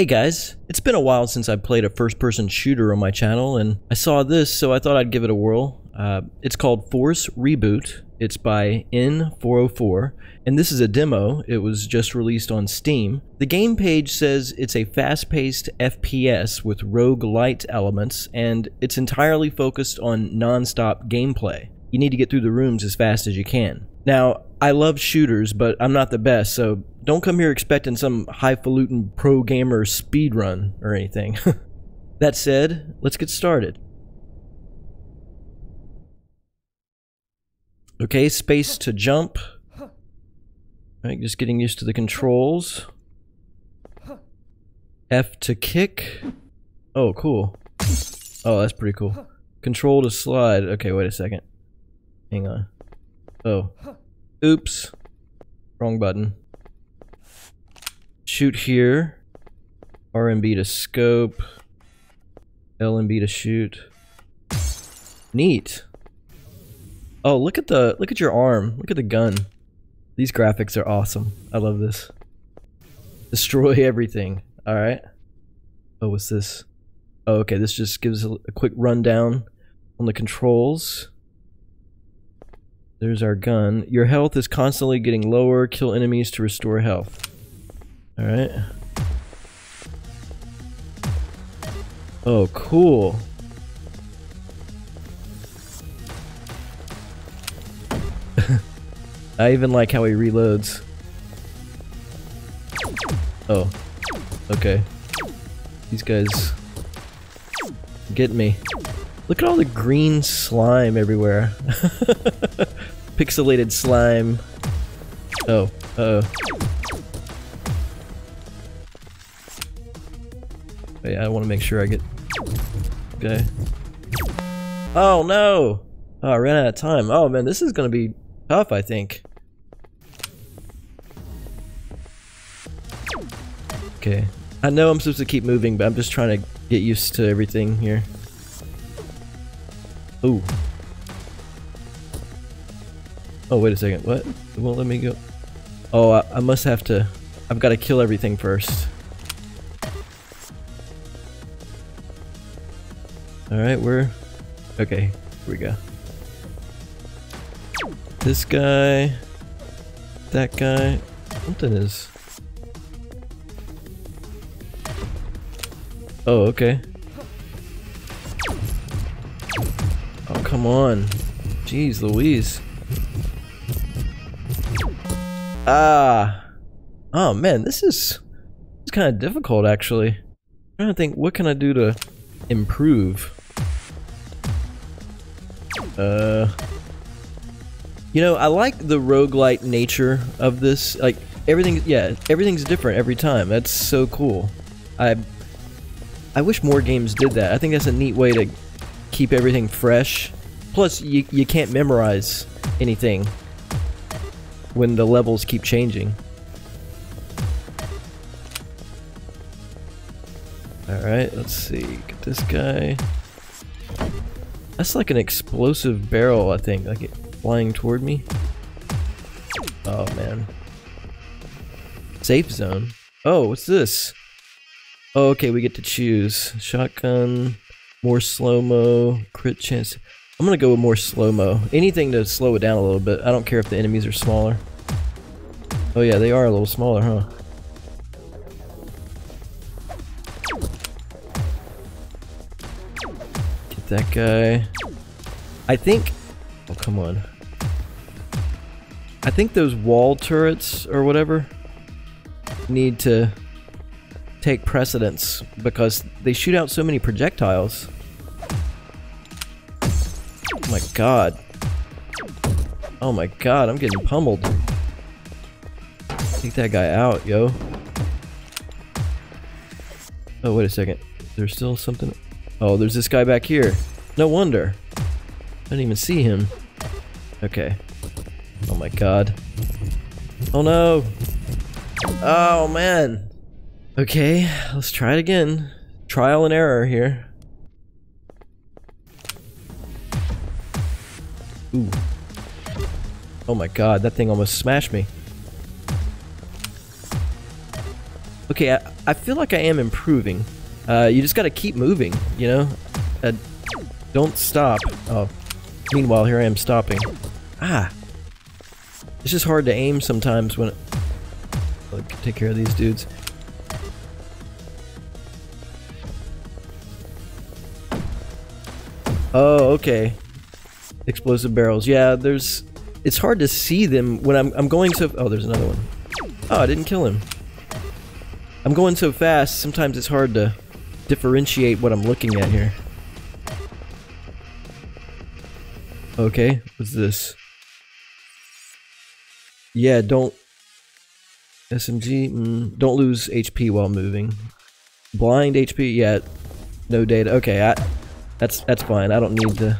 Hey guys, it's been a while since I played a first-person shooter on my channel, and I saw this, so I thought I'd give it a whirl. It's called Force Reboot. It's by In404, and this is a demo. It was just released on Steam. The game page says it's a fast-paced FPS with rogue-lite elements, and it's entirely focused on non-stop gameplay. You need to get through the rooms as fast as you can. Now, I love shooters, but I'm not the best, so don't come here expecting some highfalutin pro gamer speedrun or anything. That said, let's get started. Okay, space to jump. All right, just getting used to the controls. F to kick. Oh, cool. Oh, that's pretty cool. Control to slide. Okay, wait a second. Hang on. Oh. Oops. Wrong button. Shoot here. R and B to scope. L and B to shoot. Neat. Oh, look at your arm. Look at the gun. These graphics are awesome. I love this. Destroy everything. All right. Oh, what's this? Oh, okay. This just gives a quick rundown on the controls. There's our gun. Your health is constantly getting lower. Kill enemies to restore health. Alright. Oh, cool. I even like how he reloads. Oh. Okay. These guys get me. Look at all the green slime everywhere. Pixelated slime. Oh, uh-oh. Wait, I want to make sure I get... Okay. Oh, no! Oh, I ran out of time. Oh, man, this is going to be tough, I think. Okay. I know I'm supposed to keep moving, but I'm just trying to get used to everything here. Ooh. Oh, wait a second. What? It won't let me go. Oh, I must have to... I've got to kill everything first. Alright, we're... Okay, here we go. This guy... That guy... Something is... Oh, okay. Oh, come on. Jeez Louise. Ah. Oh, man, this is kind of difficult, actually. I'm trying to think, what can I do to improve? You know, I like the roguelite nature of this. Like, everything, yeah, everything's different every time. That's so cool. I wish more games did that. I think that's a neat way to keep everything fresh. Plus, you can't memorize anything when the levels keep changing. Alright, let's see. Get this guy. That's like an explosive barrel, I think. Like it flying toward me. Oh, man. Safe zone. Oh, what's this? Oh, okay, we get to choose. Shotgun... More slow-mo, crit chance. I'm gonna go with more slow-mo. Anything to slow it down a little bit. I don't care if the enemies are smaller. Oh yeah, they are a little smaller, huh? Get that guy. I think... Oh, come on. I think those wall turrets or whatever need to... take precedence because they shoot out so many projectiles. Oh my god. Oh my god, I'm getting pummeled. Take that guy out, yo. Oh, wait a second. There's still something. Oh, there's this guy back here. No wonder. I didn't even see him. Okay. Oh my god. Oh no. Oh man. Okay, let's try it again. Trial and error here. Ooh. Oh my god, that thing almost smashed me. Okay, I feel like I am improving. You just gotta keep moving, you know? Don't stop. Oh. Meanwhile, here I am stopping. Ah! It's just hard to aim sometimes when... Look, take care of these dudes. Oh, okay. Explosive barrels. Yeah, there's... It's hard to see them when I'm going so... Oh, there's another one. Oh, I didn't kill him. I'm going so fast, sometimes it's hard to differentiate what I'm looking at here. Okay, what's this? Yeah, don't... SMG, don't lose HP while moving. Blind HP, yeah. No data, okay, that's fine, I don't need to...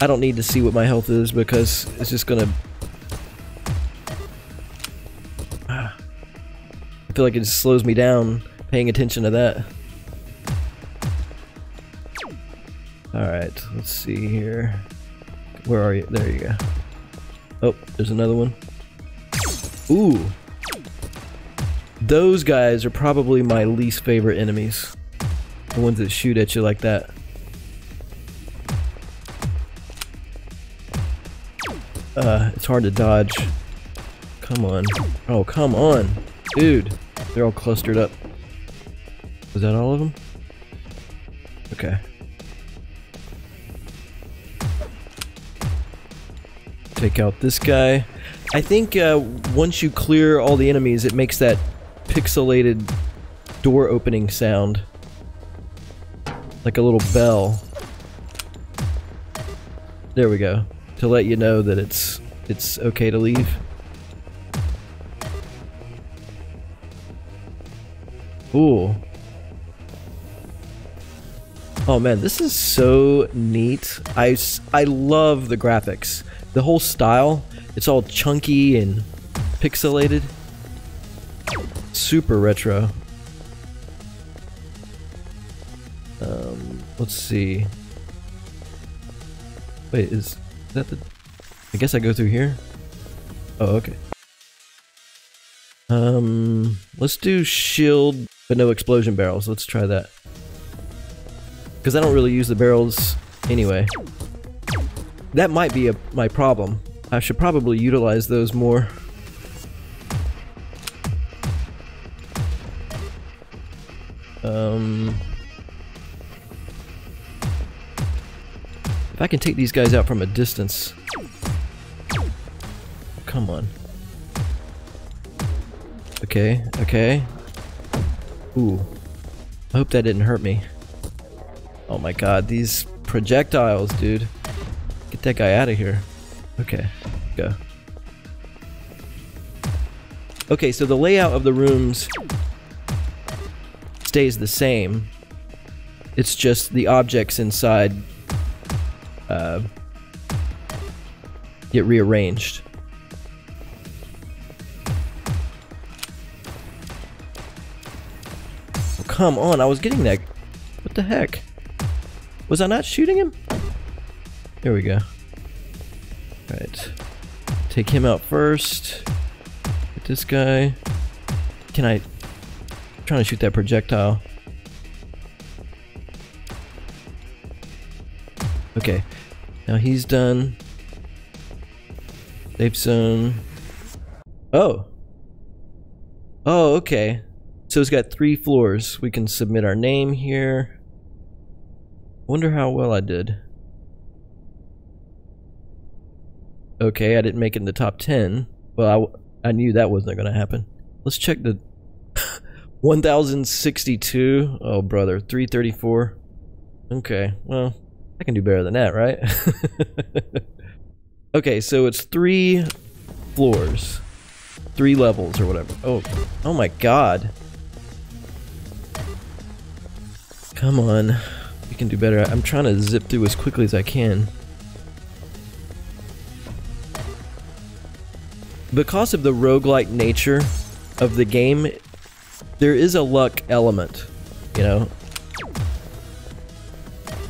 I don't need to see what my health is because it's just gonna... I feel like it just slows me down paying attention to that. Alright, let's see here. Where are you? There you go. Oh, there's another one. Ooh! Those guys are probably my least favorite enemies. The ones that shoot at you like that. It's hard to dodge. Come on. Oh, come on. Dude. They're all clustered up. Was that all of them? Okay. Take out this guy. I think once you clear all the enemies, it makes that pixelated door opening sound. Like a little bell. There we go. To let you know that it's okay to leave. Ooh. Oh man, this is so neat. I love the graphics. The whole style, it's all chunky and pixelated. Super retro. Let's see. Wait, is... That the, I guess I go through here. Oh, okay. Let's do shield, but no explosion barrels. Let's try that. Because I don't really use the barrels anyway. That might be my problem. I should probably utilize those more. If I can take these guys out from a distance... Come on. Okay, okay. Ooh. I hope that didn't hurt me. Oh my god, these projectiles, dude. Get that guy out of here. Okay, go. Okay, so the layout of the rooms stays the same. It's just the objects inside get rearranged. Oh, come on, I was getting that. What the heck? Was I not shooting him? Here we go. Alright. Take him out first. Get this guy. Can I... I'm trying to shoot that projectile. Okay. Now he's done. Safe zone. Oh! Oh, okay. So it's got 3 floors. We can submit our name here. Wonder how well I did. Okay, I didn't make it in the top 10. Well, I knew that wasn't gonna happen. Let's check the... 1062. Oh, brother. 334. Okay, well... I can do better than that, right? Okay, so it's 3 floors. 3 levels or whatever. Oh my god. Come on. We can do better. I'm trying to zip through as quickly as I can. Because of the roguelike nature of the game, there is a luck element, you know?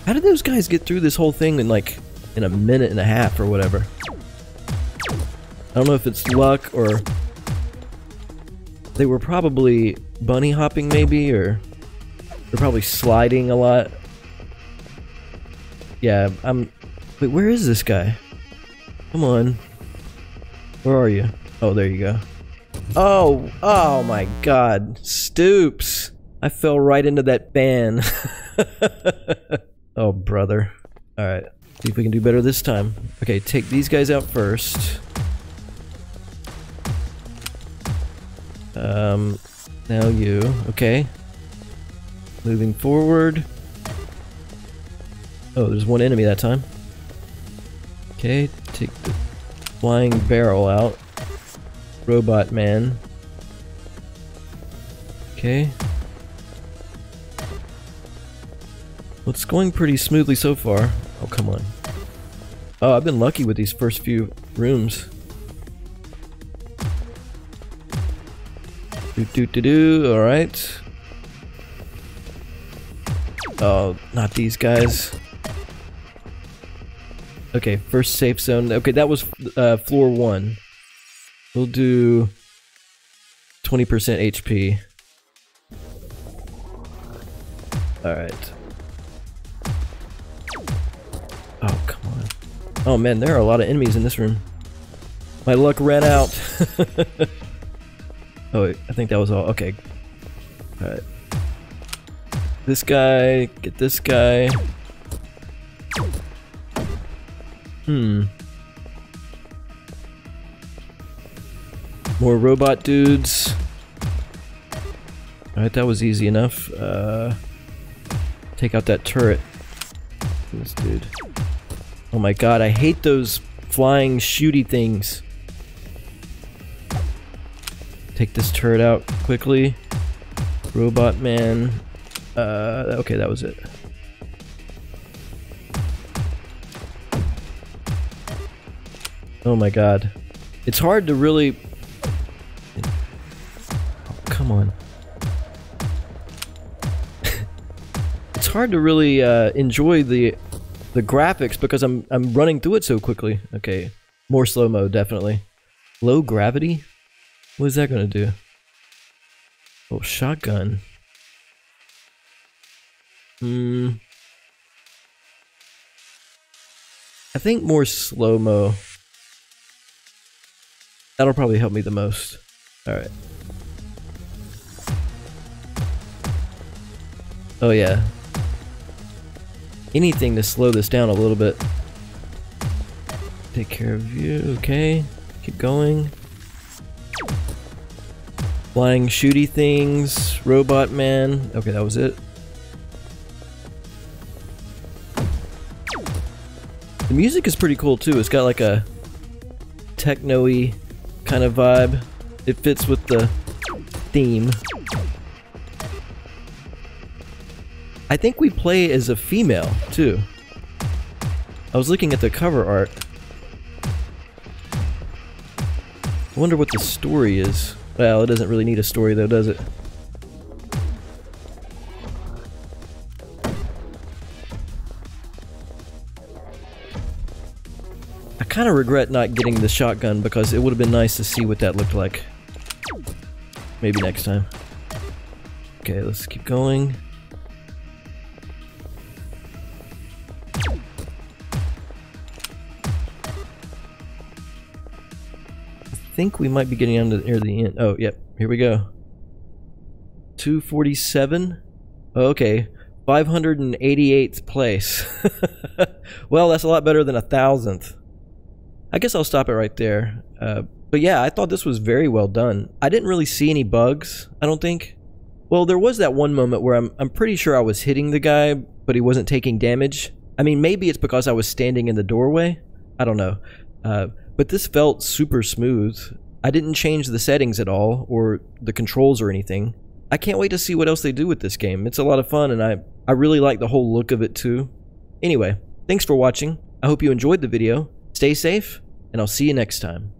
How did those guys get through this whole thing in like, in a minute and a half or whatever? I don't know if it's luck or They were probably bunny hopping, maybe, or they're probably sliding a lot. Yeah, wait, where is this guy? Come on. Where are you? Oh, there you go. Oh! Oh my god. Stoops! I fell right into that ban. Oh, brother. Alright. See if we can do better this time. Okay, take these guys out first. Now you. Okay. Moving forward. Oh, there's one enemy that time. Okay, take the flying barrel out. Robot man. Okay. Well, it's going pretty smoothly so far. Oh, come on. Oh, I've been lucky with these first few rooms. Do-do-do-do, alright. Oh, not these guys. Okay, first safe zone. Okay, that was floor 1. We'll do 20% HP. Alright. Oh, come on. Oh man, there are a lot of enemies in this room. My luck ran out. Oh, wait, I think that was all. Okay. Alright. This guy, get this guy. More robot dudes. Alright, that was easy enough. Take out that turret. This dude. Oh my god, I hate those flying shooty things. Take this turret out quickly. Robot man. Okay, that was it. Oh my god. It's hard to really... Come on. It's hard to really enjoy the graphics because I'm running through it so quickly. Okay, more slow-mo, definitely. Low gravity? What is that gonna do? Oh, shotgun. I think more slow-mo. That'll probably help me the most. Alright. Oh yeah. Anything to slow this down a little bit. Take care of you, okay. Keep going. Flying shooty things, robot man. Okay, that was it. The music is pretty cool too. It's got like a techno-y kind of vibe. It fits with the theme. I think we play as a female, too. I was looking at the cover art. I wonder what the story is. Well, it doesn't really need a story though, does it? I kind of regret not getting the shotgun because it would have been nice to see what that looked like. Maybe next time. Okay, let's keep going. I think we might be getting on to near the end. Oh, yep. Here we go. 247. Oh, okay. 588th place. Well, that's a lot better than 1000th. I guess I'll stop it right there. But yeah, I thought this was very well done. I didn't really see any bugs, I don't think. Well, there was that one moment where I'm pretty sure I was hitting the guy, but he wasn't taking damage. I mean, maybe it's because I was standing in the doorway. I don't know. But this felt super smooth. I didn't change the settings at all, or the controls or anything. I can't wait to see what else they do with this game. It's a lot of fun, and I really like the whole look of it too. Anyway, thanks for watching. I hope you enjoyed the video. Stay safe, and I'll see you next time.